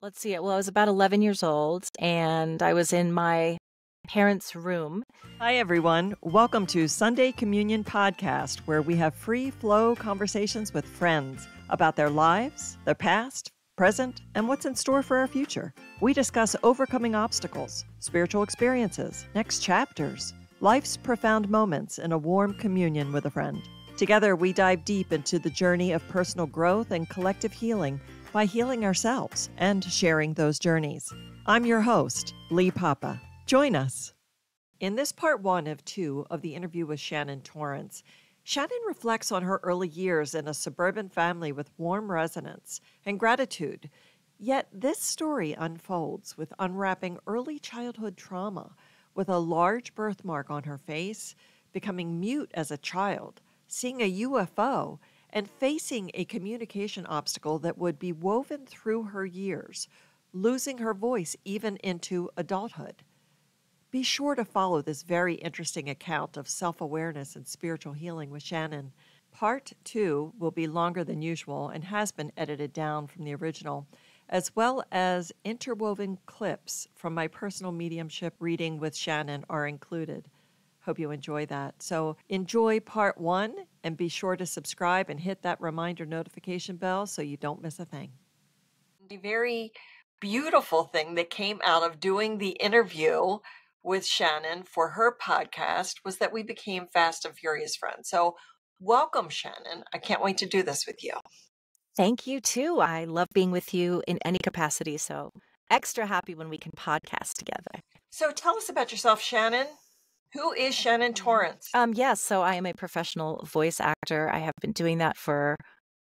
Let's see. Well, I was about 11 years old, and I was in my parents' room. Hi, everyone. Welcome to Sunday Communion Podcast, where we have free flow conversations with friends about their lives, their past, present, and what's in store for our future. We discuss overcoming obstacles, spiritual experiences, next chapters, life's profound moments in a warm communion with a friend. Together, we dive deep into the journey of personal growth and collective healing by healing ourselves and sharing those journeys. I'm your host, Lee Papa. Join us. In this part one of two of the interview with Shannon Torrence, Shannon reflects on her early years in a suburban family with warm resonance and gratitude. Yet this story unfolds with unwrapping early childhood trauma, with a large birthmark on her face, becoming mute as a child, seeing a UFO, and facing a communication obstacle that would be woven through her years, losing her voice even into adulthood. Be sure to follow this very interesting account of self-awareness and spiritual healing with Shannon. Part 2 will be longer than usual and has been edited down from the original, as well as interwoven clips from my personal mediumship reading with Shannon are included. Hope you enjoy that. So enjoy part 1 and be sure to subscribe and hit that reminder notification bell so you don't miss a thing. The very beautiful thing that came out of doing the interview with Shannon for her podcast was that we became Fast and Furious friends. So welcome, Shannon. I can't wait to do this with you. Thank you, too. I love being with you in any capacity, so extra happy when we can podcast together. So tell us about yourself, Shannon. Who is Shannon Torrence? Yes, so I am a professional voice actor. I have been doing that for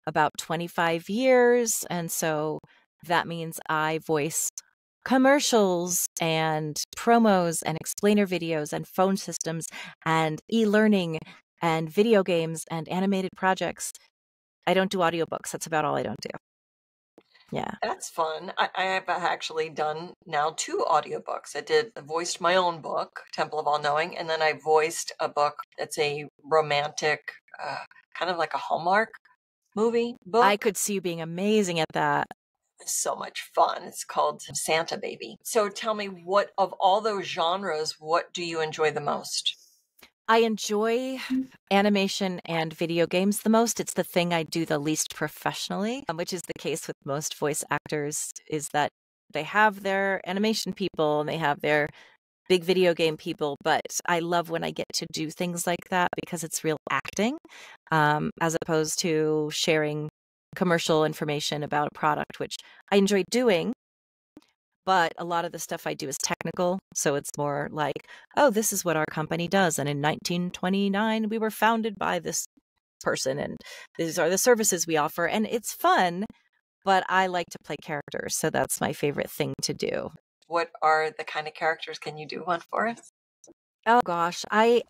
about 25 years, and so that means I voice commercials and promos and explainer videos and phone systems and e-learning and video games and animated projects. I don't do audiobooks. That's about all I don't do. Yeah. That's fun. I have actually done now 2 audiobooks. I voiced my own book, Temple of All Knowing, and then I voiced a book that's a romantic, kind of like a Hallmark movie book. I could see you being amazing at that. So much fun. It's called Santa Baby. So tell me, what of all those genres, what do you enjoy the most? I enjoy animation and video games the most. It's the thing I do the least professionally, which is the case with most voice actors, is that they have their animation people and they have their big video game people. But I love when I get to do things like that because it's real acting, as opposed to sharing commercial information about a product, which I enjoy doing, but a lot of the stuff I do is technical. So it's more like, oh, this is what our company does. And in 1929, we were founded by this person and these are the services we offer. And it's fun, but I like to play characters. So that's my favorite thing to do. What are the kind of characters? Can you do one for us? Oh gosh, I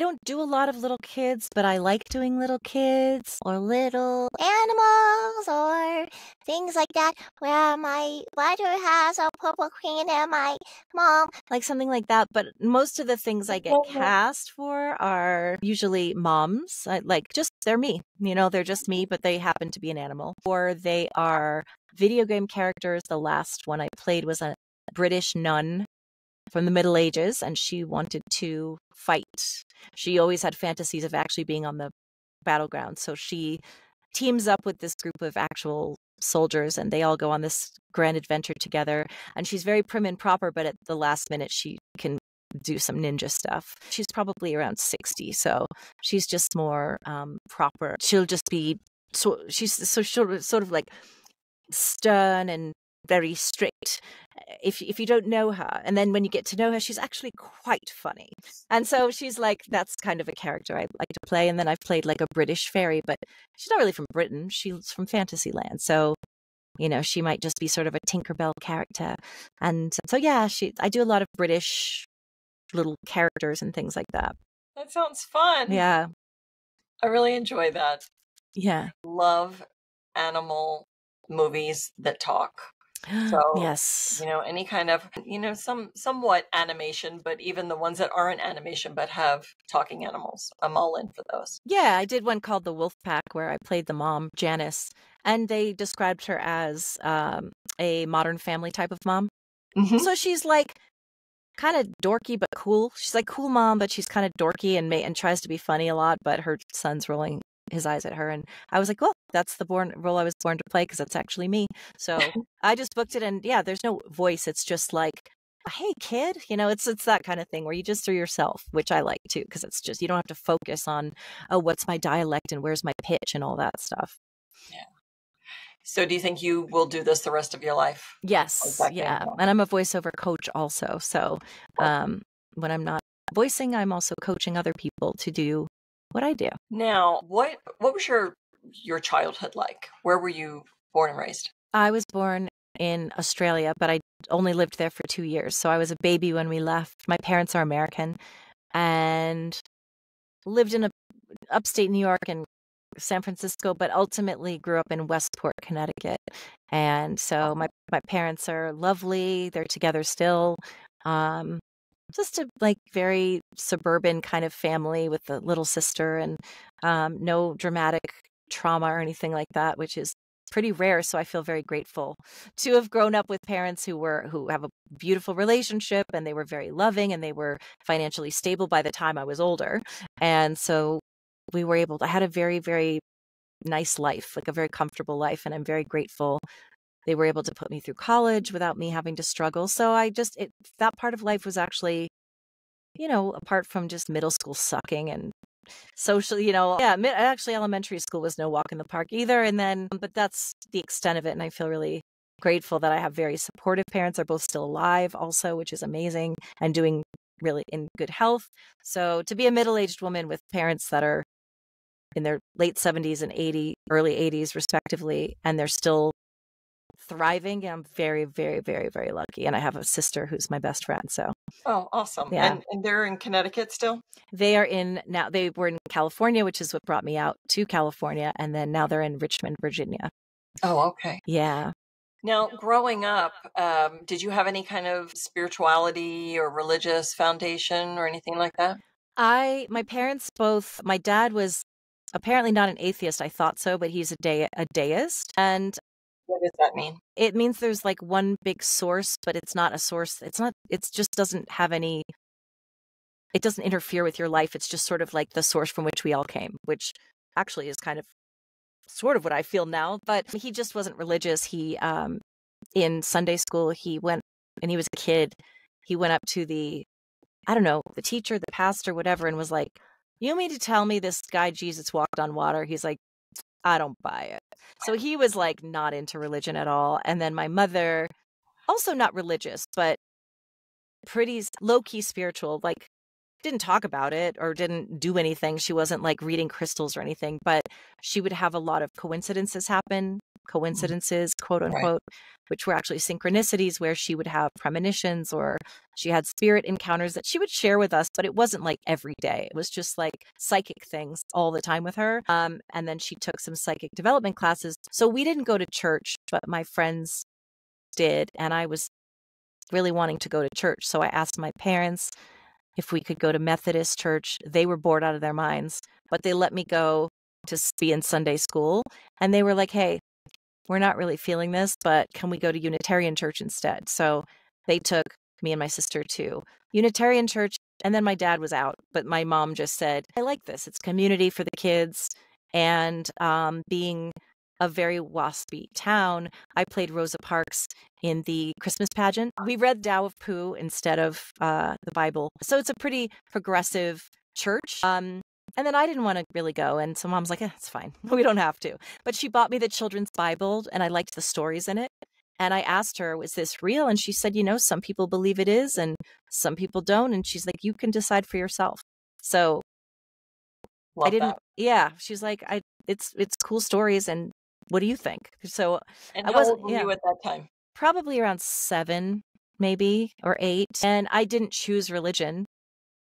don't do a lot of little kids, but I like doing little kids or little animals or things like that where my brother has a purple queen and my mom. Like something like that. But most of the things I get cast for are usually moms. They're me. You know, they're just me, but they happen to be an animal. Or they are video game characters. The last one I played was a British nun from the Middle Ages, and she wanted to fight. She always had fantasies of actually being on the battleground. So she teams up with this group of actual soldiers, and they all go on this grand adventure together. And she's very prim and proper, but at the last minute, she can do some ninja stuff. She's probably around 60, so she's just more proper. She's sort of like stern and very strict if you don't know her, and then when you get to know her, she's actually quite funny. And so she's like, that's kind of a character I like to play. And then I've played like a British fairy, but she's not really from Britain, she's from Fantasyland, so you know, she might just be sort of a Tinkerbell character. And so yeah, I do a lot of British little characters and things like that. That sounds fun. Yeah, I really enjoy that. Yeah, love animal movies that talk. So, yes, you know, any kind of, you know, somewhat animation, but even the ones that aren't animation, but have talking animals, I'm all in for those. Yeah, I did one called The Wolf Pack where I played the mom, Janice, and they described her as a Modern Family type of mom. Mm-hmm. So she's like kind of dorky, but cool. She's like cool mom, but she's kind of dorky and tries to be funny a lot, but her son's rolling his eyes at her. And I was like, well, that's the role I was born to play, because that's actually me. So I just booked it, and yeah, there's no voice. It's just like, hey kid, you know, it's that kind of thing where you just are yourself, which I like too, because it's just, you don't have to focus on, oh, what's my dialect and where's my pitch and all that stuff. Yeah. So do you think you will do this the rest of your life? Yes. Yeah. And I'm a voiceover coach also. So when I'm not voicing, I'm also coaching other people to do what I do. Now, what was your childhood like? Where were you born and raised? I was born in Australia, but I only lived there for 2 years. So I was a baby when we left. My parents are American, and lived in upstate New York and San Francisco, but ultimately grew up in Westport, Connecticut. And so my parents are lovely. They're together still. Just a like very suburban kind of family with a little sister, and no dramatic trauma or anything like that, which is pretty rare. So I feel very grateful to have grown up with parents who have a beautiful relationship, and they were very loving, and they were financially stable by the time I was older. And so we were able to, I had a very, very nice life, like a very comfortable life. And I'm very grateful they were able to put me through college without me having to struggle. So I just, that part of life was actually, you know, apart from just middle school sucking and social, you know, yeah, actually elementary school was no walk in the park either. And then, but that's the extent of it. And I feel really grateful that I have very supportive parents. They're both still alive also, which is amazing, and doing really in good health. So to be a middle-aged woman with parents that are in their late 70s and early 80s respectively, and they're still thriving, and I'm very, very, very, very lucky. And I have a sister who's my best friend. So, oh, awesome. Yeah. And they're in Connecticut still? They are in, now they were in California, which is what brought me out to California. And then now they're in Richmond, Virginia. Oh, okay. Yeah. Now, growing up, did you have any kind of spirituality or religious foundation or anything like that? My parents both, my dad was apparently not an atheist. I thought so, but he's a deist. And what does that mean? It means there's like one big source, but it's not a source. It's not, it just doesn't have any, it doesn't interfere with your life. It's just sort of like the source from which we all came, which actually is kind of sort of what I feel now. But he just wasn't religious. He, in Sunday school, he went, and he was a kid, he went up to the, I don't know, the teacher, the pastor, whatever, and was like, you mean to tell me this guy Jesus walked on water? He's like, I don't buy it. So he was like not into religion at all. And then my mother, also not religious, but pretty low-key spiritual, like didn't talk about it or didn't do anything. She wasn't like reading crystals or anything, but she would have a lot of coincidences happen, quote unquote, right, which were actually synchronicities, where she would have premonitions or she had spirit encounters that she would share with us, but it wasn't like every day. It was just like psychic things all the time with her. And then she took some psychic development classes. So we didn't go to church, but my friends did. And I was really wanting to go to church. So I asked my parents if we could go to Methodist church. They were bored out of their minds, but they let me go to be in Sunday school. And they were like, hey, we're not really feeling this, but can we go to Unitarian church instead? So they took me and my sister to Unitarian church. And then my dad was out, but my mom just said, I like this. It's community for the kids. And being a very waspy town, I played Rosa Parks in the Christmas pageant. We read Tao of Pooh instead of the Bible. So it's a pretty progressive church. And then I didn't want to really go. And so mom's like, eh, it's fine. We don't have to. But she bought me the children's Bible, and I liked the stories in it. And I asked her, was this real? And she said, you know, some people believe it is and some people don't. And she's like, you can decide for yourself. So love I didn't. That. Yeah. She's like, it's cool stories. And what do you think? So and I wasn't, how old were you at that time? Probably around 7, maybe, or 8. And I didn't choose religion.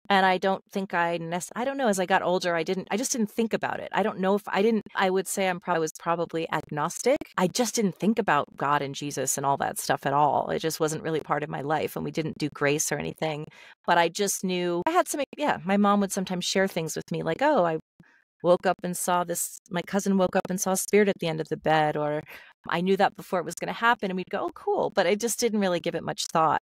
And I don't think I don't know, as I got older, I just didn't think about it. I don't know if I would say I was probably agnostic. I just didn't think about God and Jesus and all that stuff at all. It just wasn't really part of my life, and we didn't do grace or anything. But I just knew I had something. Yeah. My mom would sometimes share things with me like, oh, I woke up and saw this, my cousin woke up and saw a spirit at the end of the bed, or I knew that before it was going to happen. And we'd go, oh, cool. But I just didn't really give it much thought.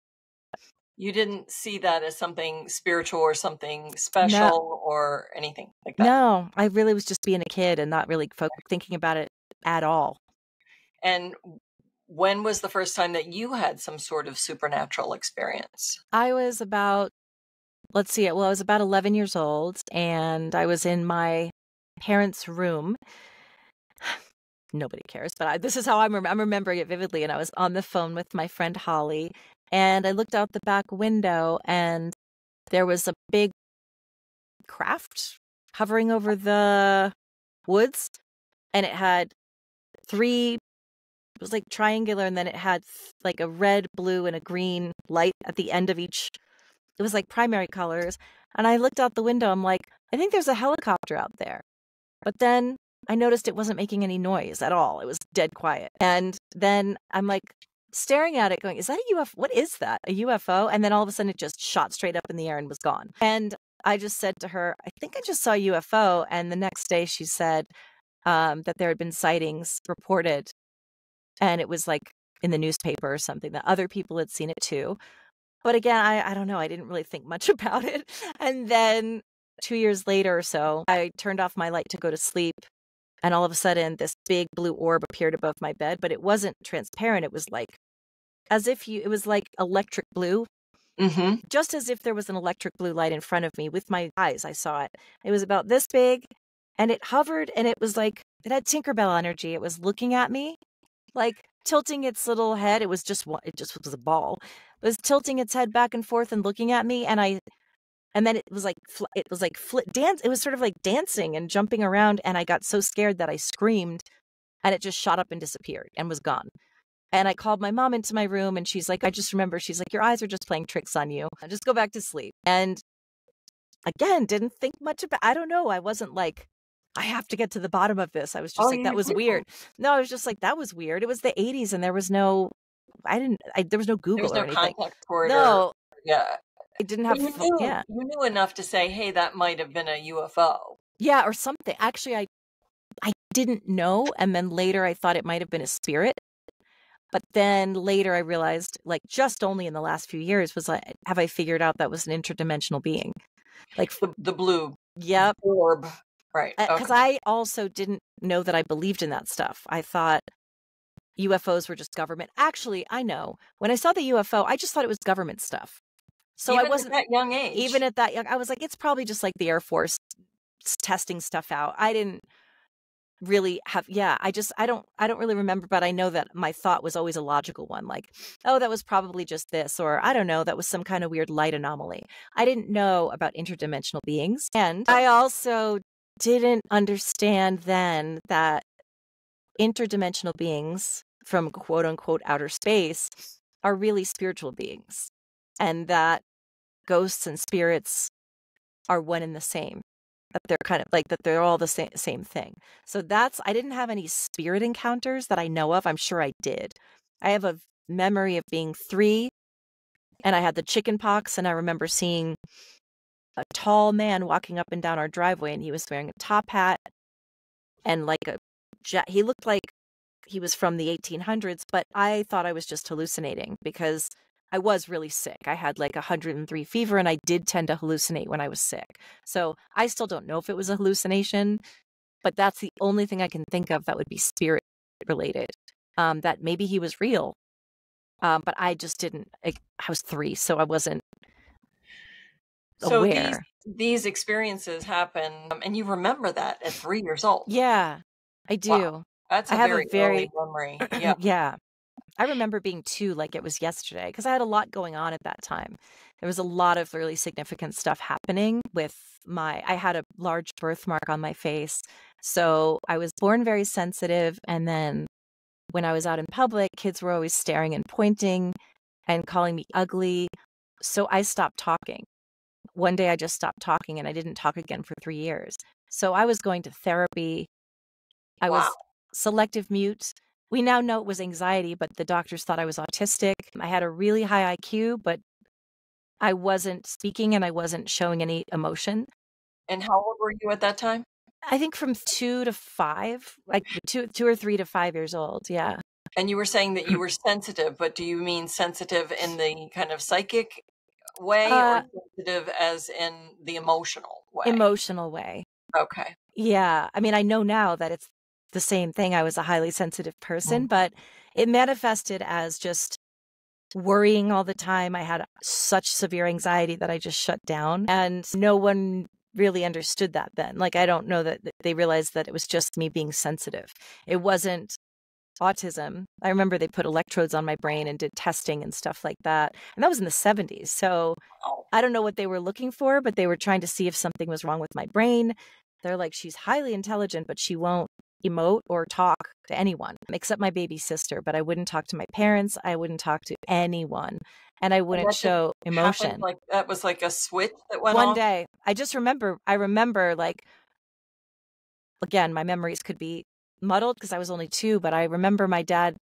You didn't see that as something spiritual or something special or anything like that? No, I really was just being a kid and not really thinking about it at all. And when was the first time that you had some sort of supernatural experience? I was about, let's see, well, I was about 11 years old, and I was in my parents' room. Nobody cares, but this is how I'm remembering it vividly. And I was on the phone with my friend Holly, and I looked out the back window, and there was a big craft hovering over the woods, and it had it was like triangular, and then it had like a red, blue, and a green light at the end of each. It was like primary colors. And I looked out the window. I'm like, I think there's a helicopter out there. But then I noticed it wasn't making any noise at all. It was dead quiet. And then I'm like staring at it going, is that a UFO? What is that? A UFO? And then all of a sudden it just shot straight up in the air and was gone. And I just said to her, I think I just saw a UFO. And the next day she said that there had been sightings reported. And it was like in the newspaper or something that other people had seen it too. But again, I don't know. I didn't really think much about it. And then 2 years later or so, I turned off my light to go to sleep. And all of a sudden, this big blue orb appeared above my bed, but it wasn't transparent. It was like, it was like electric blue, just as if there was an electric blue light in front of me. With my eyes, I saw it. It was about this big, and it hovered, and it was like, it had Tinkerbell energy. It was looking at me, like tilting its little head. It just was a ball. It was tilting its head back and forth and looking at me, and then it was sort of like dancing and jumping around. And I got so scared that I screamed, and it just shot up and disappeared and was gone. And I called my mom into my room, and she's like, I just remember, she's like, your eyes are just playing tricks on you. Just go back to sleep. And again, didn't think much about, I don't know. I wasn't like, I have to get to the bottom of this. I was just that was weird. No, I was just like, that was weird. It was the 80s, and there was no, there was no Google or anything. No. Yeah. It didn't have you knew enough to say, hey, that might have been a UFO. Yeah, or something. Actually, I didn't know. And then later I thought it might have been a spirit. But then later I realized, like, just only in the last few years was like, have I figured out that was an interdimensional being? Like the blue orb. Right. Because I also didn't know that I believed in that stuff. I thought UFOs were just government. Actually, I know. When I saw the UFO, I just thought it was government stuff. So even I wasn't at that young age. Even at that young, I was like, it's probably just like the Air Force testing stuff out. I didn't really have, I don't really remember, but I know that my thought was always a logical one. Like, oh, that was probably just this, or I don't know, that was some kind of weird light anomaly. I didn't know about interdimensional beings. And I also didn't understand then that interdimensional beings from quote unquote outer space are really spiritual beings, and that ghosts and spirits are one and the same, that they're kind of like, that they're all the same thing. So that's, I didn't have any spirit encounters that I know of. I'm sure I did. I have a memory of being 3, and I had the chicken pox, and I remember seeing a tall man walking up and down our driveway, and he was wearing a top hat and like a jet. He looked like he was from the 1800s, but I thought I was just hallucinating because I was really sick. I had like 103 fever, and I did tend to hallucinate when I was sick. So I still don't know if it was a hallucination, but that's the only thing I can think of that would be spirit related, that maybe he was real. But I just didn't, I was 3, so I wasn't aware. So these experiences happen, and you remember that at 3 years old. Yeah, I do. Wow. That's a very early memory. Yeah. Yeah. I remember being 2 like it was yesterday, because I had a lot going on at that time. There was a lot of really significant stuff happening with I had a large birthmark on my face. So I was born very sensitive. And then when I was out in public, kids were always staring and pointing and calling me ugly. So I stopped talking. One day I just stopped talking and I didn't talk again for 3 years. So I was going to therapy. I was selective mute. We now know it was anxiety, but the doctors thought I was autistic. I had a really high IQ, but I wasn't speaking and I wasn't showing any emotion. And how old were you at that time? I think from 2 to 5, like two or 3 to 5 years old. Yeah. And you were saying that you were sensitive, but do you mean sensitive in the kind of psychic way or sensitive as in the emotional way? Emotional way. Okay. Yeah. I mean, I know now that it's the same thing. I was a highly sensitive person, but it manifested as just worrying all the time. I had such severe anxiety that I just shut down, and no one really understood that then. Like, I don't know that they realized that it was just me being sensitive. It wasn't autism. I remember they put electrodes on my brain and did testing and stuff like that. And that was in the 70s. So I don't know what they were looking for, but they were trying to see if something was wrong with my brain. They're like, she's highly intelligent, but she won't emote or talk to anyone except my baby sister. But I wouldn't talk to my parents. I wouldn't talk to anyone. And I wouldn't show emotion. Like, that was like a switch that went off? One day. I just remember, like, again, my memories could be muddled because I was only 2, but I remember my dad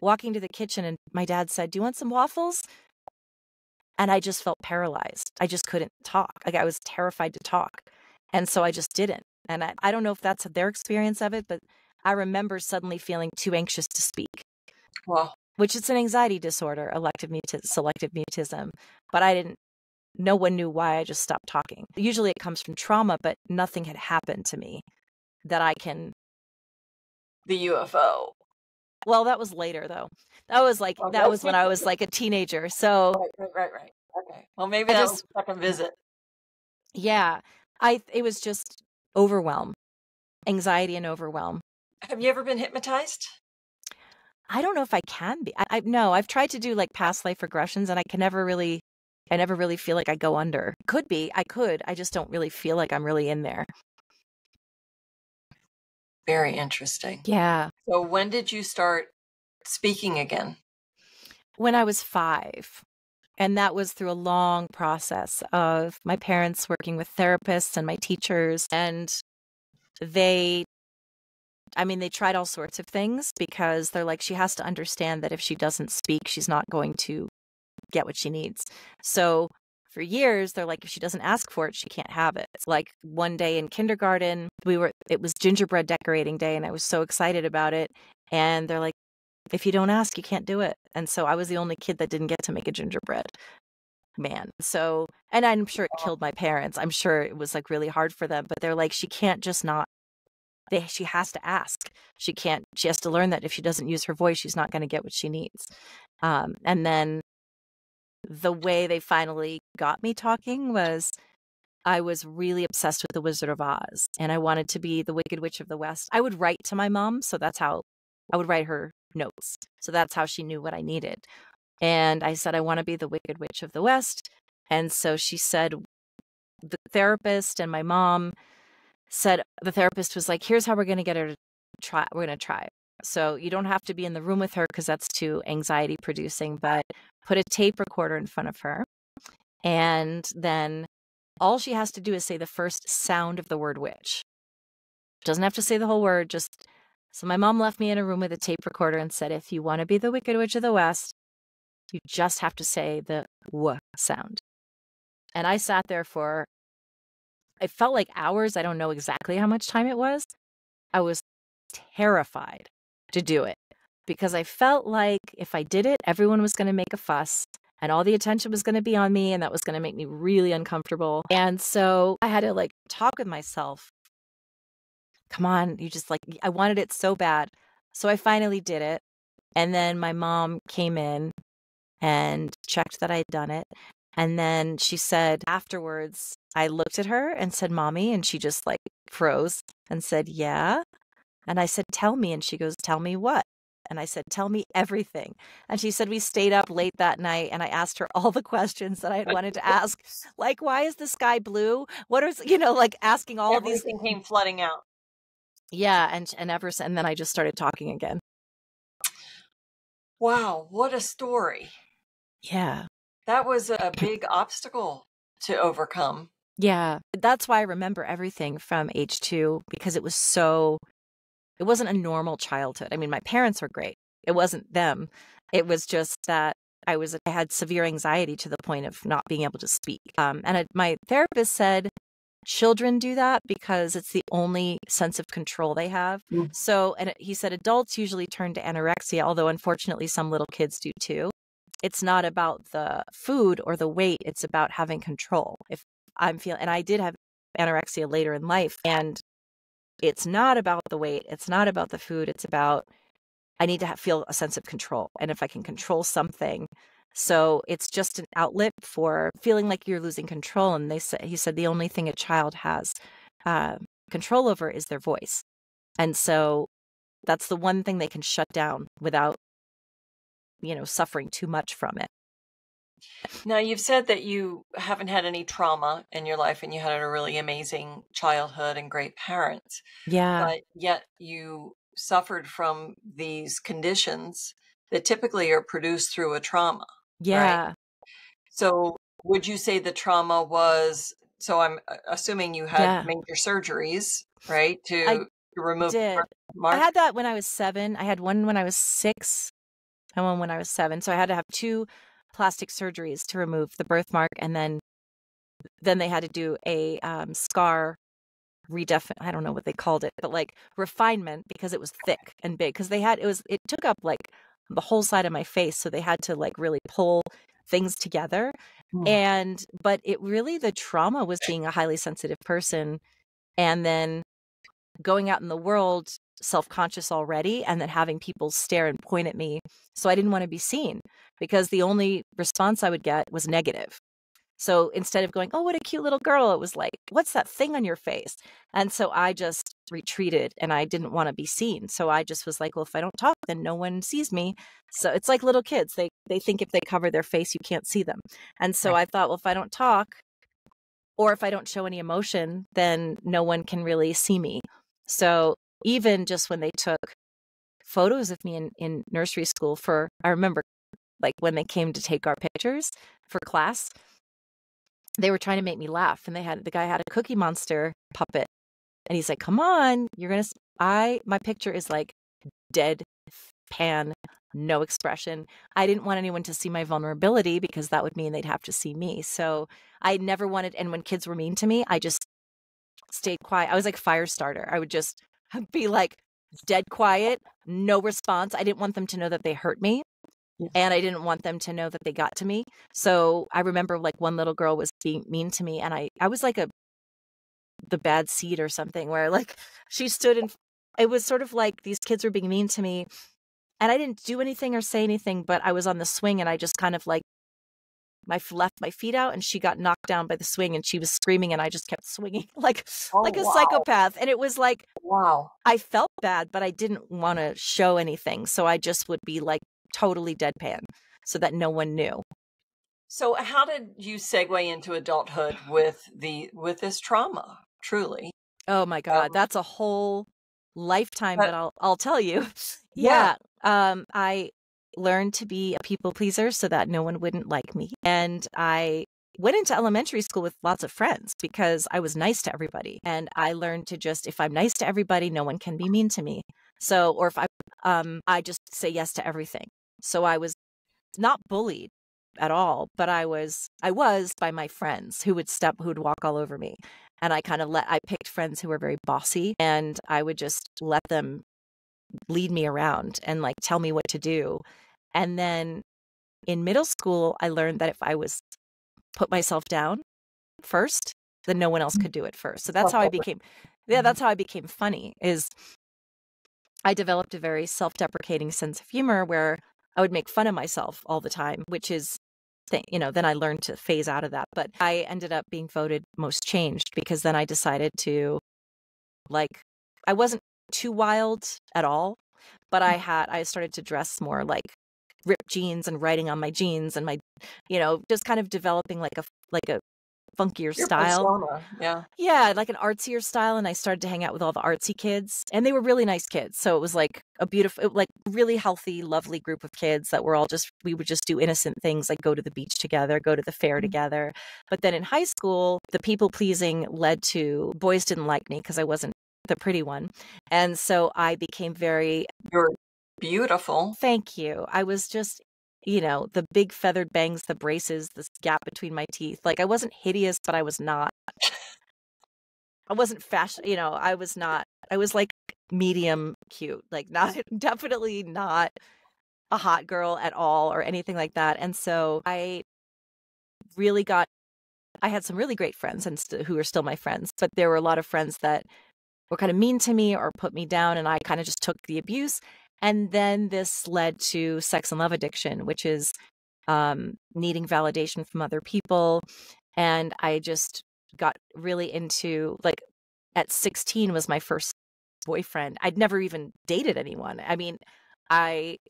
walking to the kitchen and my dad said, "Do you want some waffles?" And I just felt paralyzed. I just couldn't talk. Like, I was terrified to talk. And so I just didn't. And I don't know if that's their experience of it, but I remember suddenly feeling too anxious to speak. Wow. Which is an anxiety disorder, selective mutism. But I didn't, no one knew why. I just stopped talking. Usually it comes from trauma, but nothing had happened to me that I can. The UFO. Well, that was later though. That was like, okay. That was when I was like a teenager. So. Right. Okay. Well, maybe that was a second visit. Yeah. It was just overwhelm, anxiety and overwhelm. Have you ever been hypnotized? I don't know if I can be. No, I've tried to do like past life regressions and I can never really, I never really feel like I go under. Could be, I could. I just don't really feel like I'm really in there. Very interesting. Yeah. So when did you start speaking again? When I was 5. And that was through a long process of my parents working with therapists and my teachers. And they tried all sorts of things because they're like, she has to understand that if she doesn't speak, she's not going to get what she needs. So for years, they're like, if she doesn't ask for it, she can't have it. It's like one day in kindergarten, it was gingerbread decorating day, and I was so excited about it. And they're like, if you don't ask, you can't do it. And so I was the only kid that didn't get to make a gingerbread man. So, and I'm sure it killed my parents. I'm sure it was like really hard for them, but they're like, she can't just not. She has to ask. She has to learn that if she doesn't use her voice, she's not going to get what she needs. And then the way they finally got me talking was I was really obsessed with the Wizard of Oz and I wanted to be the Wicked Witch of the West. I would write to my mom. So that's how I would write her notes. So that's how she knew what I needed. And I said, I want to be the Wicked Witch of the West. And so she said, the therapist and my mom said, the therapist was like, here's how we're going to get her to try. We're going to try. So you don't have to be in the room with her because that's too anxiety producing, but put a tape recorder in front of her. And then all she has to do is say the first sound of the word witch. Doesn't have to say the whole word, just. So my mom left me in a room with a tape recorder and said, if you want to be the Wicked Witch of the West, you just have to say the w sound. And I sat there for, it felt like hours. I don't know exactly how much time it was. I was terrified to do it because I felt like if I did it, everyone was going to make a fuss and all the attention was going to be on me. And that was going to make me really uncomfortable. And so I had to like talk with myself. Come on, you just like, I wanted it so bad. So I finally did it. And then my mom came in and checked that I had done it. And then she said afterwards, I looked at her and said, Mommy, and she just like froze and said, yeah. And I said, tell me. And she goes, tell me what? And I said, tell me everything. And she said, we stayed up late that night and I asked her all the questions that I had wanted to ask. Like, why is the sky blue? What is, you know, like asking all of these things. Everything came flooding out. Yeah. And then I just started talking again. Wow. What a story. Yeah. That was a big obstacle to overcome. Yeah. That's why I remember everything from age 2, because it was so, it wasn't a normal childhood. I mean, my parents were great. It wasn't them. It was just that I had severe anxiety to the point of not being able to speak. My therapist said, children do that because it's the only sense of control they have. Mm-hmm. So, and he said, adults usually turn to anorexia, although unfortunately some little kids do too. It's not about the food or the weight. It's about having control. And I did have anorexia later in life, and it's not about the weight. It's not about the food. It's about, I need to feel a sense of control. And if I can control something, so it's just an outlet for feeling like you're losing control. And he said, the only thing a child has control over is their voice. And so that's the one thing they can shut down without, suffering too much from it. Now, you've said that you haven't had any trauma in your life and you had a really amazing childhood and great parents. Yeah. But yet you suffered from these conditions that typically are produced through a trauma. Yeah. Right? So would you say the trauma was, so I'm assuming you had major surgeries, right? To remove. I had that when I was 7. I had one when I was 6 and one when I was 7. So I had to have 2 plastic surgeries to remove the birthmark. And then they had to do a scar redefinition. I don't know what they called it, but like refinement, because it was thick and big, because it took up like the whole side of my face. So they had to like really pull things together. Mm. But it really, the trauma was being a highly sensitive person and then going out in the world self-conscious already, and then having people stare and point at me. So I didn't want to be seen, because the only response I would get was negative. So instead of going, oh, what a cute little girl, it was like, what's that thing on your face? And so I just retreated, and I didn't want to be seen. So I just was like, well, if I don't talk, then no one sees me. So it's like little kids. They think if they cover their face, you can't see them. And so I thought, well, if I don't talk or if I don't show any emotion, then no one can really see me. So even just when they took photos of me in nursery school I remember like when they came to take our pictures for class, they were trying to make me laugh, and the guy had a Cookie Monster puppet, and he's like, come on, my picture is like dead pan, no expression. I didn't want anyone to see my vulnerability, because that would mean they'd have to see me. So I never wanted, and when kids were mean to me, I just stayed quiet. I was like fire starter. I would just be like dead quiet, no response. I didn't want them to know that they hurt me. Yes. And I didn't want them to know that they got to me. So I remember like one little girl was being mean to me, and I was like the bad seed or something, where like she stood, and it was sort of like these kids were being mean to me and I didn't do anything or say anything, but I was on the swing, and I just kind of like left my feet out, and she got knocked down by the swing, and she was screaming, and I just kept swinging like a psychopath. And it was like, wow, I felt bad, but I didn't want to show anything. So I just would be like totally deadpan so that no one knew. So how did you segue into adulthood with this trauma, truly? Oh my God, that's a whole lifetime, but I'll tell you. Yeah. I learned to be a people pleaser so that no one wouldn't like me. And I went into elementary school with lots of friends because I was nice to everybody. And I learned to just, if I'm nice to everybody, no one can be mean to me. So, or if I just say yes to everything. So I was not bullied at all, but I was by my friends who would walk all over me. And I picked friends who were very bossy, and I would just let them lead me around and like tell me what to do. And then in middle school, I learned that if I was put myself down first, then no one else could do it first. So that's how I became, that's how I became funny, is I developed a very self-deprecating sense of humor where I would make fun of myself all the time, which is, then I learned to phase out of that. But I ended up being voted most changed, because then I decided to like, I wasn't too wild at all, but I started to dress more like ripped jeans and writing on my jeans, and my, just kind of developing like a funkier style. Persona. Yeah. Yeah, like an artsier style. And I started to hang out with all the artsy kids. And they were really nice kids. So it was like a beautiful, like really healthy, lovely group of kids that were all just, we would just do innocent things like go to the beach together, go to the fair together. But then in high school, the people pleasing led to boys didn't like me because I wasn't the pretty one. And so I became very... You're beautiful. Thank you. I was just... you know, the big feathered bangs, the braces, this gap between my teeth. Like I wasn't hideous, but I was not, I wasn't fashion, you know, I was not, I was like medium cute, like not, definitely not a hot girl at all or anything like that. And so I really got, I had some really great friends and who are still my friends, but there were a lot of friends that were kind of mean to me or put me down, and I kind of just took the abuse. And then this led to sex and love addiction, which is needing validation from other people. And I just got really into, like, at 16 was my first boyfriend. I'd never even dated anyone. I mean,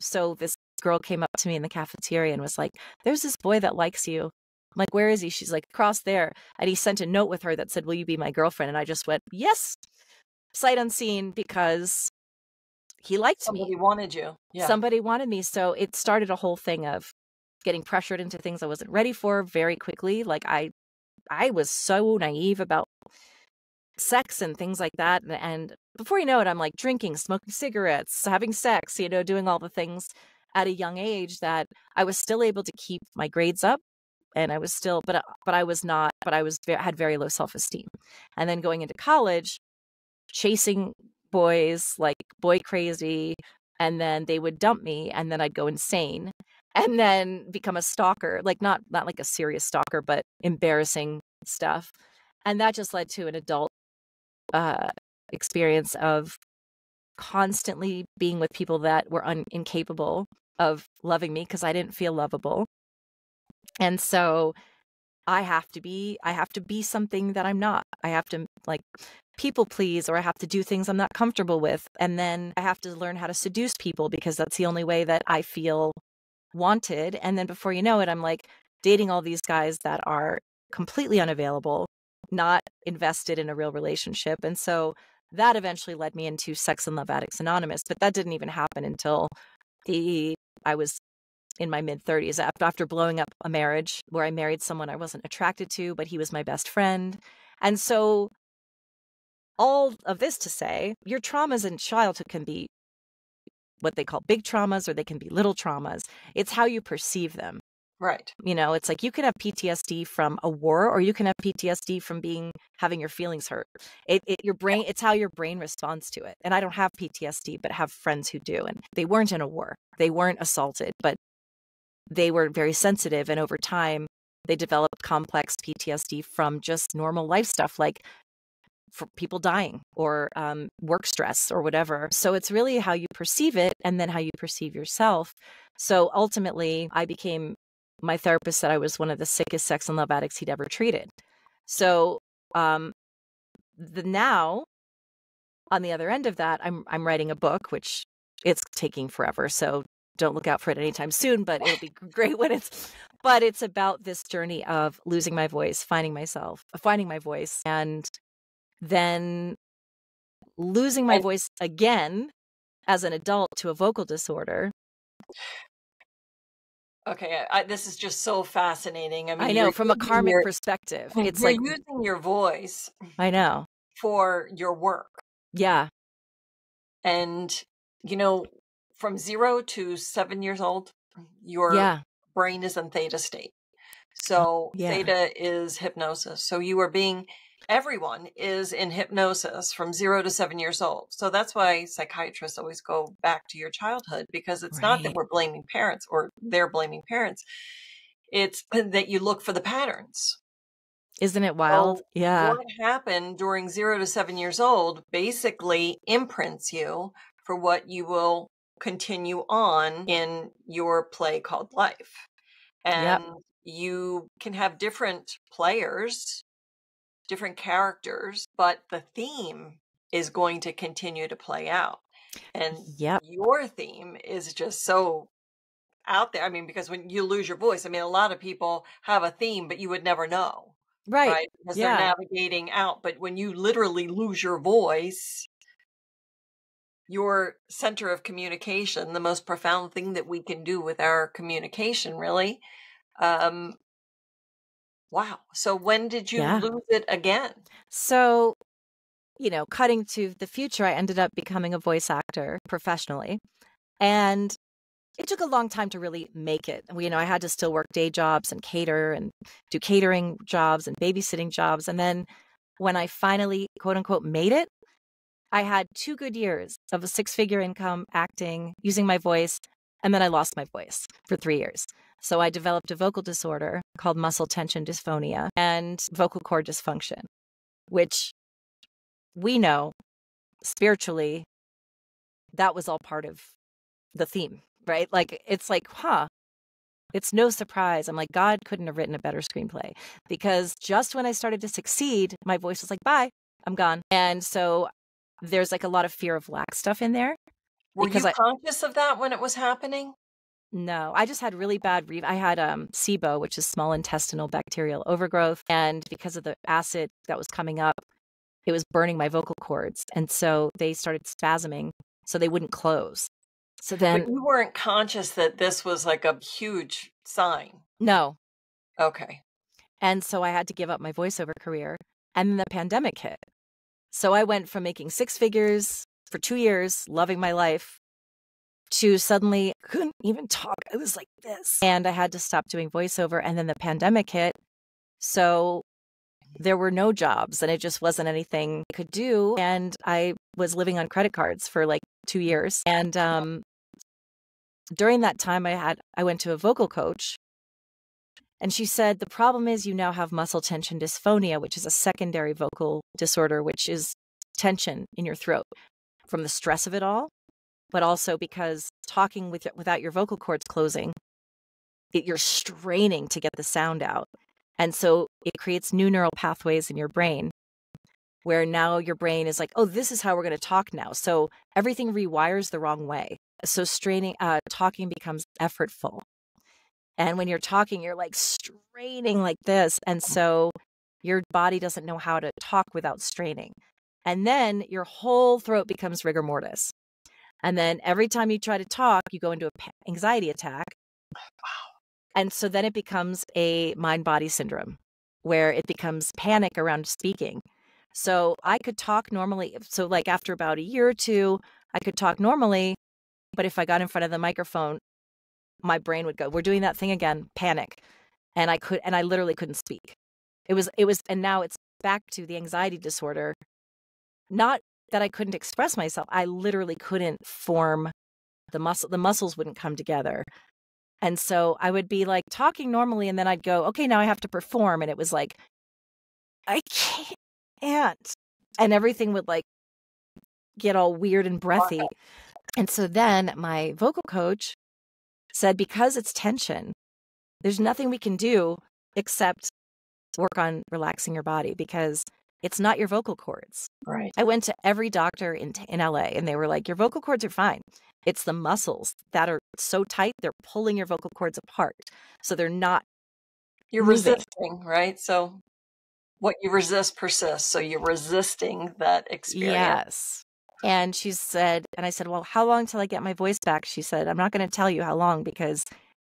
so this girl came up to me in the cafeteria and was like, there's this boy that likes you. I'm like, where is he? She's like, across there. And he sent a note with her that said, will you be my girlfriend? And I just went, yes, sight unseen, because... he liked somebody me. Somebody wanted you. Yeah. Somebody wanted me. So it started a whole thing of getting pressured into things I wasn't ready for very quickly. Like I was so naive about sex and things like that. And before you know it, I'm like drinking, smoking cigarettes, having sex, you know, doing all the things at a young age that I was still able to keep my grades up. And I was still, but I had very low self-esteem. And then going into college, chasing boys, like boy crazy, and then they would dump me, and then I'd go insane and then become a stalker, like not like a serious stalker, but embarrassing stuff. And that just led to an adult experience of constantly being with people that were incapable of loving me because I didn't feel lovable. And so I have to be something that I'm not. I have to like people please, or I have to do things I'm not comfortable with. And then I have to learn how to seduce people because that's the only way that I feel wanted. And then before you know it, I'm like dating all these guys that are completely unavailable, not invested in a real relationship. And so that eventually led me into Sex and Love Addicts Anonymous. But that didn't even happen until I was in my mid-30s, after blowing up a marriage where I married someone I wasn't attracted to, but he was my best friend. And so all of this to say, your traumas in childhood can be what they call big traumas, or they can be little traumas. It's how you perceive them. Right. You know, it's like you can have PTSD from a war, or you can have PTSD from having your feelings hurt. Your brain, it's how your brain responds to it. And I don't have PTSD, but have friends who do. And they weren't in a war. They weren't assaulted, but they were very sensitive. And over time, they developed complex PTSD from just normal life stuff, like for people dying or work stress or whatever. So it's really how you perceive it and then how you perceive yourself. So ultimately, I became my therapist said I was one of the sickest sex and love addicts he'd ever treated. So now, on the other end of that, I'm writing a book, which it's taking forever. So don't look out for it anytime soon, but it'll be great when it's about this journey of losing my voice, finding my voice, and then losing my voice again as an adult to a vocal disorder. Okay, this is just so fascinating. I mean, I know from a karmic perspective, it's like using your voice. I know for your work. Yeah, and you know, from 0 to 7 years old, your brain is in theta state. So theta is hypnosis. So you are being. Everyone is in hypnosis from 0 to 7 years old. So that's why psychiatrists always go back to your childhood, because it's not that we're blaming parents or they're blaming parents. It's that you look for the patterns. Isn't it wild? So yeah. What happened during 0 to 7 years old basically imprints you for what you will continue on in your play called life. And you can have different players, different characters, but the theme is going to continue to play out. And your theme is just so out there. I mean, because when you lose your voice, I mean, a lot of people have a theme, but you would never know. Right? Because they're navigating out. But when you literally lose your voice, your center of communication, the most profound thing that we can do with our communication, really. Wow. So when did you lose it again? So, you know, cutting to the future, I ended up becoming a voice actor professionally. And it took a long time to really make it. You know, I had to still work day jobs and cater and do catering jobs and babysitting jobs. And then when I finally, quote unquote, made it, I had 2 good years of a 6-figure income acting, using my voice. And then I lost my voice for 3 years. So I developed a vocal disorder called muscle tension dysphonia and vocal cord dysfunction, which we know spiritually, that was all part of the theme, right? Like, it's like, huh, it's no surprise. I'm like, God couldn't have written a better screenplay, because just when I started to succeed, my voice was like, bye, I'm gone. And so there's like a lot of fear of lack stuff in there. Were you conscious of that when it was happening? No, I just had really bad, I had SIBO, which is small intestinal bacterial overgrowth. And because of the acid that was coming up, it was burning my vocal cords. And so they started spasming, so they wouldn't close. So then, but you weren't conscious that this was like a huge sign? No. Okay. And so I had to give up my voiceover career, and then the pandemic hit. So I went from making 6 figures for 2 years, loving my life, to suddenly couldn't even talk. I was like this. And I had to stop doing voiceover, and then the pandemic hit. So there were no jobs, and it just wasn't anything I could do. And I was living on credit cards for like 2 years. And during that time, I went to a vocal coach, and she said, the problem is you now have muscle tension dysphonia, which is a secondary vocal disorder, which is tension in your throat from the stress of it all, but also because talking without your vocal cords closing, you're straining to get the sound out. And so it creates new neural pathways in your brain, where now your brain is like, oh, this is how we're going to talk now. So everything rewires the wrong way. So straining, talking becomes effortful. And when you're talking, you're like straining like this. And so your body doesn't know how to talk without straining. And then your whole throat becomes rigor mortis. And then every time you try to talk, you go into an anxiety attack. Wow. And so then it becomes a mind-body syndrome, where it becomes panic around speaking. So I could talk normally. So like after about a year or two, I could talk normally. But if I got in front of the microphone, my brain would go, we're doing that thing again, panic. And I literally couldn't speak. And now it's back to the anxiety disorder. Not that I couldn't express myself. I literally couldn't form the muscle. The muscles wouldn't come together. And so I would be like talking normally, and then I'd go, okay, now I have to perform. And it was like, I can't. And everything would like get all weird and breathy. And so then my vocal coach said, because it's tension, there's nothing we can do except work on relaxing your body, because it's not your vocal cords. Right. I went to every doctor in LA, and they were like, your vocal cords are fine. It's the muscles that are so tight, they're pulling your vocal cords apart. So they're not. You're resisting, right? So what you resist persists. So you're resisting that experience. Yes. And she said, and I said, well, how long till I get my voice back? She said, I'm not going to tell you how long, because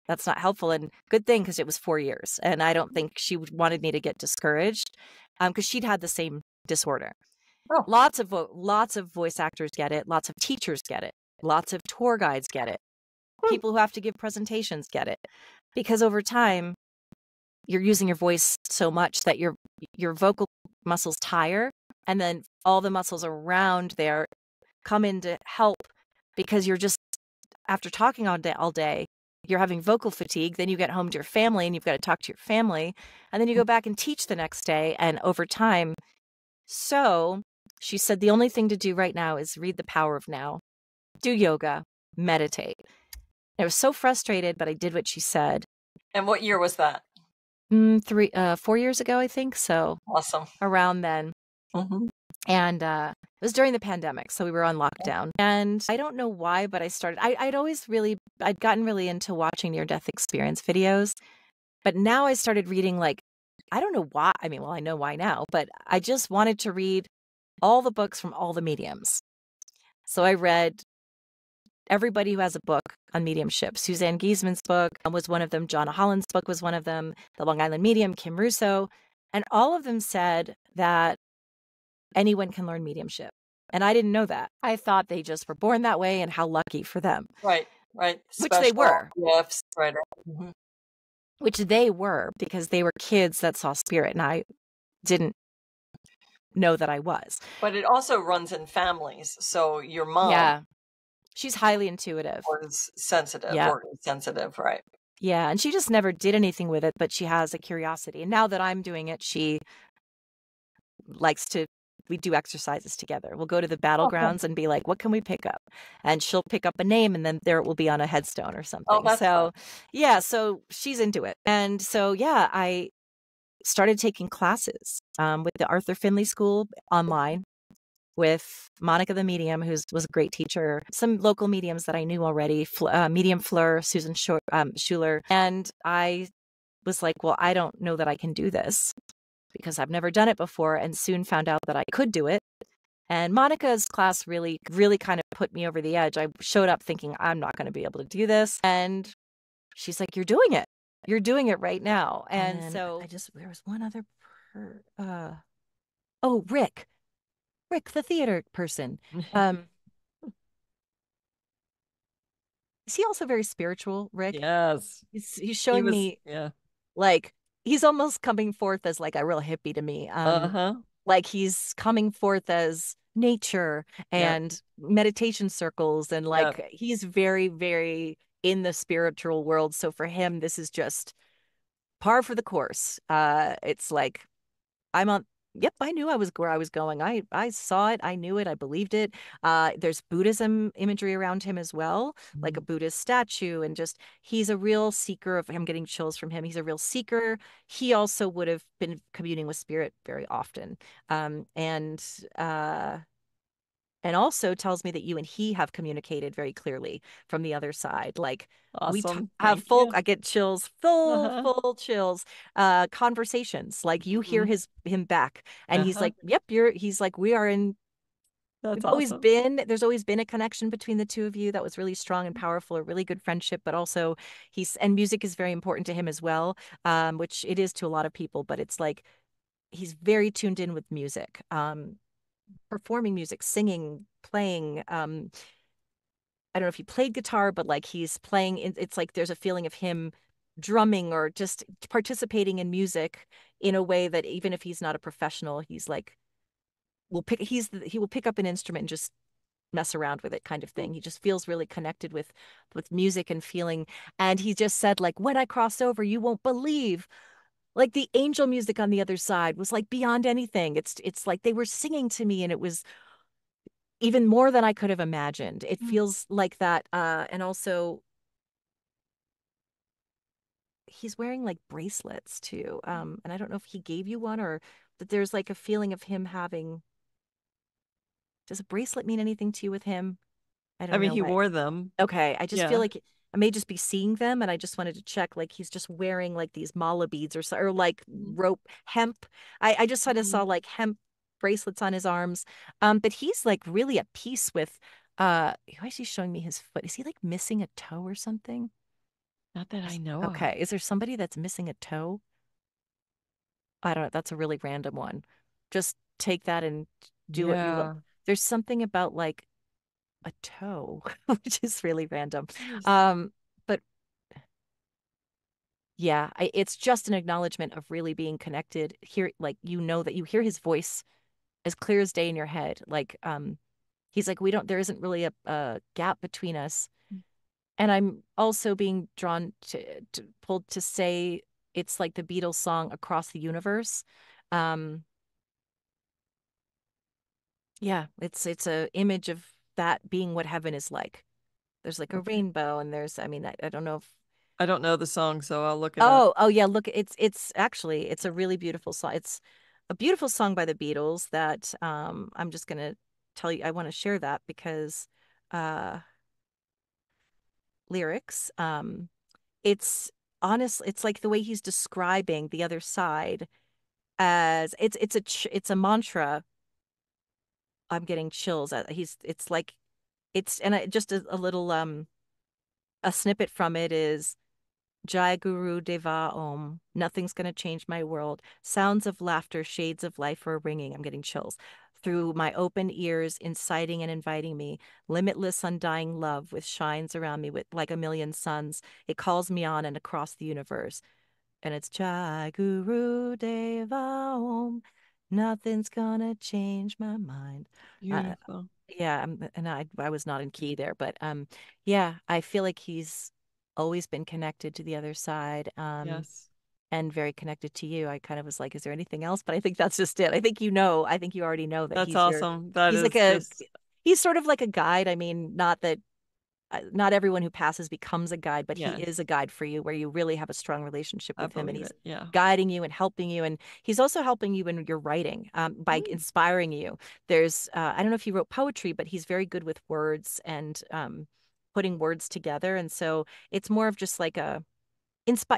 that's not helpful. And good thing, because it was 4 years. And I don't think she wanted me to get discouraged, because she'd had the same disorder. Oh. Lots of voice actors get it. Lots of teachers get it. Lots of tour guides get it. People who have to give presentations get it. Because over time, you're using your voice so much that your vocal muscles tire, and then all the muscles around there come in to help, because you're just, after talking all day, you're having vocal fatigue. Then you get home to your family, and you've got to talk to your family, and then you go back and teach the next day, and over time. So she said, the only thing to do right now is read The Power of Now, do yoga, meditate. And I was so frustrated, but I did what she said. And what year was that? 4 years ago, I think. So awesome. Around then. Mm-hmm. And it was during the pandemic. So we were on lockdown. And I don't know why, but I started, I'd gotten really into watching near-death experience videos. But now I started reading like I don't know why. I mean, well, I know why now, but I just wanted to read all the books from all the mediums. So I read everybody who has a book on mediumship. Suzanne Giesman's book was one of them. Jonna Holland's book was one of them. The Long Island Medium, Kim Russo. And all of them said that anyone can learn mediumship. And I didn't know that. I thought they just were born that way and how lucky for them. Right, right. Which they were. Gifts, right. Mm-hmm. Which they were, because they were kids that saw spirit. And I didn't know that I was. But it also runs in families. So your mom. Yeah. She's highly intuitive. Or sensitive, right. Yeah. And she just never did anything with it, but she has a curiosity. And now that I'm doing it, she likes to. We do exercises together. We'll go to the battlegrounds and be like, what can we pick up? And she'll pick up a name, and then there it will be on a headstone or something. Oh, so fun. Yeah, so she's into it. And so, yeah, I started taking classes with the Arthur Findlay School online with Monica the Medium, who was a great teacher, some local mediums that I knew already, Medium Fleur, Susan Schuler. And I was like, well, I don't know that I can do this, because I've never done it before, and soon found out that I could do it. And Monica's class really, really kind of put me over the edge. I showed up thinking, I'm not going to be able to do this. And she's like, you're doing it. You're doing it right now. And so I just, there was one other, Rick, the theater person. Is he also very spiritual, Rick? Yes. He's showing me like, he's almost coming forth as like a real hippie to me. Like he's coming forth as nature and meditation circles. And like, he's very, very in the spiritual world. So for him, this is just par for the course. It's like, I knew I was where I was going. I saw it. I knew it. I believed it. There's Buddhism imagery around him as well, like a Buddhist statue. And just, he's a real seeker of him getting chills from him. He's a real seeker. He also would have been communing with spirit very often. And also tells me that you and he have communicated very clearly from the other side. Like I get chills, full chills, conversations. Like you hear him back, and he's like, yep, he's like, we are in, there's always been a connection between the two of you that was really strong and powerful, a really good friendship. But also and music is very important to him as well, which it is to a lot of people, but it's like, he's very tuned in with music. Performing music, singing, playing. I don't know if he played guitar, but like he's playing. It's like there's a feeling of him drumming or just participating in music in a way that even if he's not a professional, he will pick up an instrument and just mess around with it, kind of thing. He just feels really connected with music and feeling. And he just said, like, when I cross over, you won't believe. Like the angel music on the other side was like beyond anything. It's like they were singing to me, and it was even more than I could have imagined. It feels like that. And also he's wearing like bracelets too. And I don't know if he gave you one, or that there's like a feeling of him having, does a bracelet mean anything to you with him? I don't know. He wore them. Okay. I just feel like I may just be seeing them, and I just wanted to check, like he's just wearing like these mala beads or like rope hemp. I just sort of saw like hemp bracelets on his arms. But he's like really at peace with, why is he showing me his foot? Is he like missing a toe or something? Not that I know. Okay. Is there somebody that's missing a toe? I don't know. That's a really random one. Just take that and do what you want. There's something about like a toe, which is really random. But yeah, it's just an acknowledgement of really being connected here. Like, you know, that you hear his voice as clear as day in your head. Like, he's like, there isn't really a gap between us. And I'm also being drawn pulled to say, it's like the Beatles song Across the Universe. Yeah, it's a image of that being what heaven is like. There's like a rainbow, and there's, I don't know if I don't know the song, so I'll look it up. Oh yeah, look, it's actually a really beautiful song. It's a beautiful song by the Beatles that I'm just gonna tell you. I want to share that because lyrics. It's like the way he's describing the other side as it's a mantra. I'm getting chills. A snippet from it is Jai Guru Deva Om. Nothing's going to change my world. Sounds of laughter, shades of life are ringing. I'm getting chills. Through my open ears, inciting and inviting me. Limitless, undying love with shines around me with like a million suns. It calls me on and across the universe. And it's Jai Guru Deva Om. Nothing's going to change my mind. Beautiful. I was not in key there, but I feel like he's always been connected to the other side. Yes. And very connected to you. I kind of was like, is there anything else? But I think that's just it. I think you already know that. That's awesome. He's sort of like a guide. I mean, not that not everyone who passes becomes a guide, but yes, he is a guide for you where you really have a strong relationship with him, and he's guiding you and helping you. And he's also helping you in your writing by inspiring you. There's, I don't know if he wrote poetry, but he's very good with words and putting words together. And so it's more of just like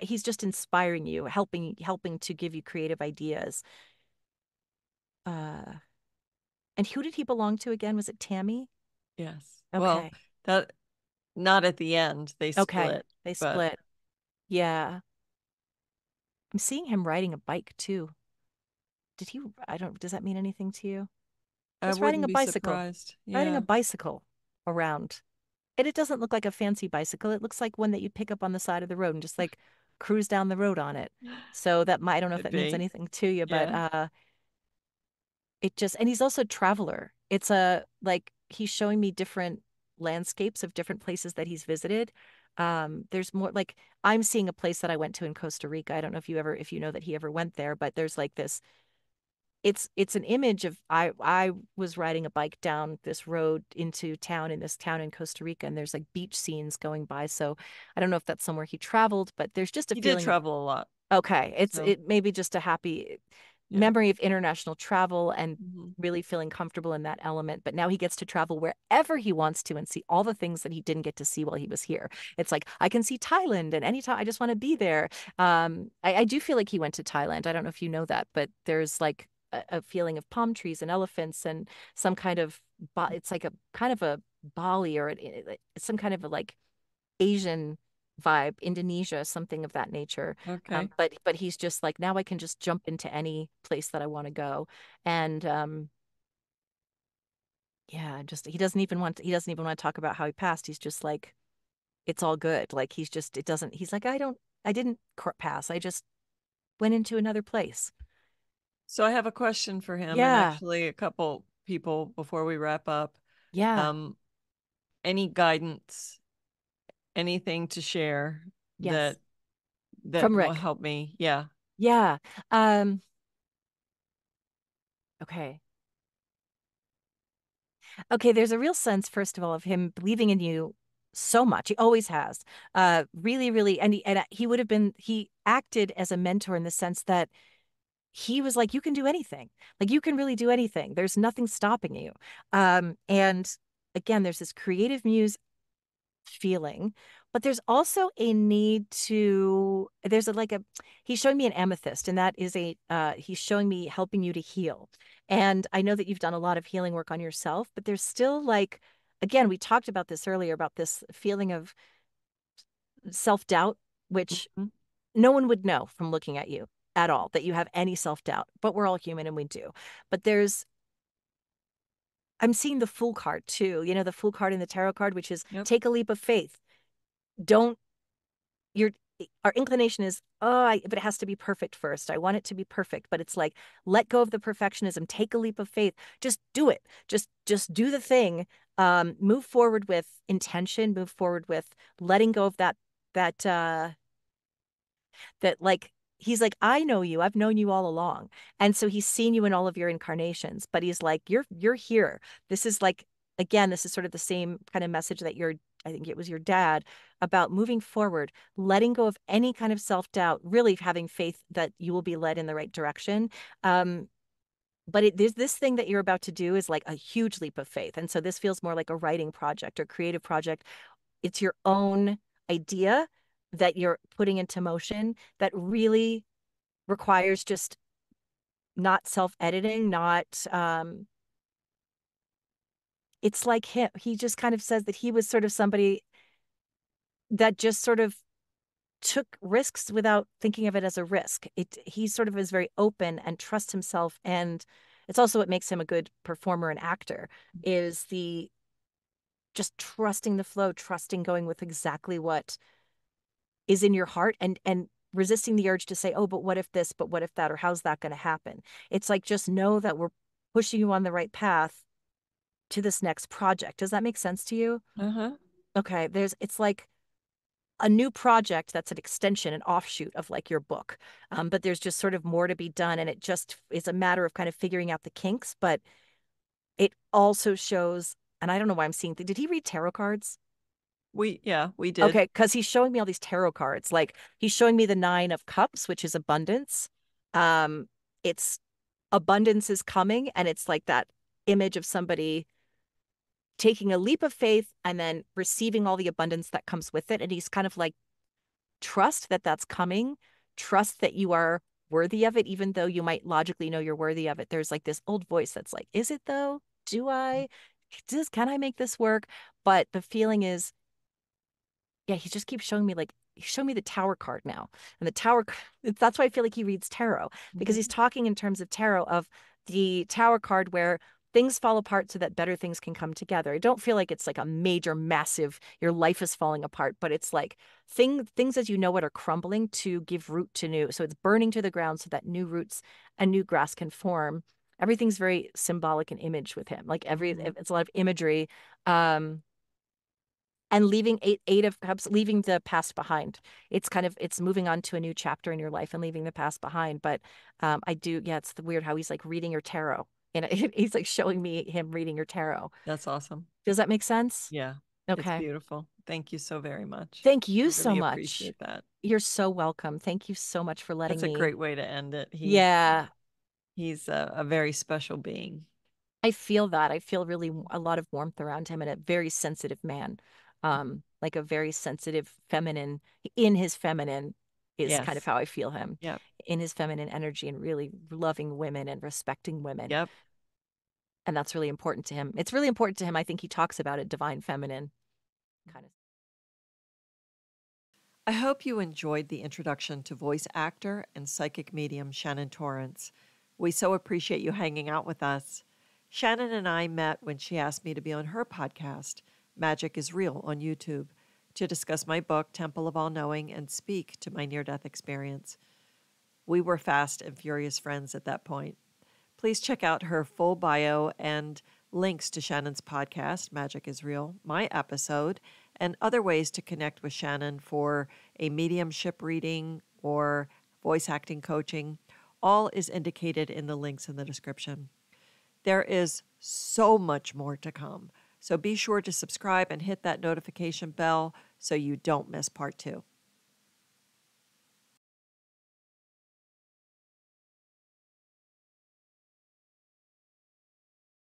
he's just inspiring you, helping to give you creative ideas. And who did he belong to again? Was it Tammy? Yes. Okay. Well, not at the end. They split. Okay. They split. Yeah. I'm seeing him riding a bike too. Does that mean anything to you? He's riding a bicycle. Yeah. Riding a bicycle around. And it doesn't look like a fancy bicycle. It looks like one that you pick up on the side of the road and just like cruise down the road on it. So that I don't know if that means anything to you, but and he's also a traveler. It's he's showing me different landscapes of different places that he's visited. There's more, like I'm seeing a place that I went to in Costa Rica. I don't know if you know that he ever went there, but there's like this, it's an image of, I was riding a bike down this road into town in this town in Costa Rica, and there's like beach scenes going by. So I don't know if that's somewhere he traveled, but there's just he did travel a lot. Okay. It may be just a happy memory of international travel and really feeling comfortable in that element. But now he gets to travel wherever he wants to and see all the things that he didn't get to see while he was here. It's like, I can see Thailand and anytime I just want to be there. I do feel like he went to Thailand. I don't know if you know that, but there's like a feeling of palm trees and elephants and some kind of, it's like a kind of a Bali or some kind of a like Asian vibe, Indonesia, something of that nature. Okay. But he's just like, now I can just jump into any place that I want to go. And he doesn't even want to talk about how he passed. He's just like, it's all good. Like he's like, I didn't pass. I just went into another place. So I have a question for him. Yeah. And actually a couple people before we wrap up. Yeah. Any guidance, anything to share that from Rick will help me? Yeah. Yeah. Okay. There's a real sense, first of all, of him believing in you so much. He always has. Really, really. He acted as a mentor in the sense that he was like, you can do anything. Like you can really do anything. There's nothing stopping you. And again, there's this creative muse feeling, but there's also a need to, he's showing me an amethyst, and that is he's showing me helping you to heal. And I know that you've done a lot of healing work on yourself, but there's still like, again, we talked about this earlier about this feeling of self-doubt, which no one would know from looking at you at all, that you have any self-doubt, but we're all human and we do. But I'm seeing the Fool card too, the Fool card and the Tarot card, which is take a leap of faith. Our inclination is, but it has to be perfect first. I want it to be perfect, but it's like, let go of the perfectionism, take a leap of faith, just do it. Just do the thing. Move forward with intention, move forward with letting go of that he's like, I know you. I've known you all along. And so he's seen you in all of your incarnations, but he's like, you're here. This is like, again, this is sort of the same kind of message that I think it was your dad, about moving forward, letting go of any kind of self-doubt, really having faith that you will be led in the right direction. But there's this thing that you're about to do is like a huge leap of faith. And so this feels more like a writing project or creative project. It's your own idea that you're putting into motion that really requires just not self-editing, not, it's like him. He just kind of says that he was sort of somebody that just sort of took risks without thinking of it as a risk. He sort of is very open and trusts himself. And it's also what makes him a good performer and actor, is the just trusting the flow, trusting going with exactly what is in your heart, and resisting the urge to say, oh, but what if this, but what if that, or how's that going to happen? It's like, just know that we're pushing you on the right path to this next project. Does that make sense to you? Uh-huh. Okay. It's like a new project that's an extension, an offshoot of like your book. But there's just sort of more to be done. And it just is a matter of kind of figuring out the kinks, but it also shows, and I don't know why I'm seeing, did he read tarot cards? We did. Okay. Cause he's showing me all these tarot cards. Like, he's showing me the 9 of cups, which is abundance. It's abundance is coming. And it's like that image of somebody taking a leap of faith and then receiving all the abundance that comes with it. And he's kind of like, trust that that's coming. Trust that you are worthy of it, even though you might logically know you're worthy of it. There's like this old voice that's like, is it though? Can I make this work? But the feeling is, yeah, he just keeps showing me, like, show me the tower card now. And the tower, that's why I feel like he reads tarot, because he's talking in terms of tarot, of the tower card where things fall apart so that better things can come together. I don't feel like it's like a major, massive, your life is falling apart, but it's like things as you know it are crumbling to give root to new. So it's burning to the ground so that new roots and new grass can form. Everything's very symbolic and image with him. Like it's a lot of imagery. And leaving eight of cups, leaving the past behind. It's moving on to a new chapter in your life and leaving the past behind. But it's weird how he's like reading your tarot. And he's like showing me him reading your tarot. That's awesome. Does that make sense? Yeah. Okay. It's beautiful. Thank you so very much. Thank you so much. I appreciate that. You're so welcome. Thank you so much for letting me. That's a great way to end it. He's a very special being. I feel that. I feel really a lot of warmth around him, and a very sensitive man, like a very sensitive feminine. In his feminine is kind of how I feel him. Yeah. In his feminine energy, and really loving women and respecting women. Yep. And that's really important to him. It's really important to him. I think he talks about it, divine feminine kind of. I hope you enjoyed the introduction to voice actor and psychic medium Shannon Torrence. We so appreciate you hanging out with us. Shannon and I met when she asked me to be on her podcast, Magic is Real, on YouTube, to discuss my book, Temple of All Knowing, and speak to my near-death experience. We were fast and furious friends at that point. Please check out her full bio and links to Shannon's podcast, Magic is Real, my episode, and other ways to connect with Shannon for a mediumship reading or voice acting coaching. All is indicated in the links in the description. There is so much more to come, so be sure to subscribe and hit that notification bell so you don't miss part 2.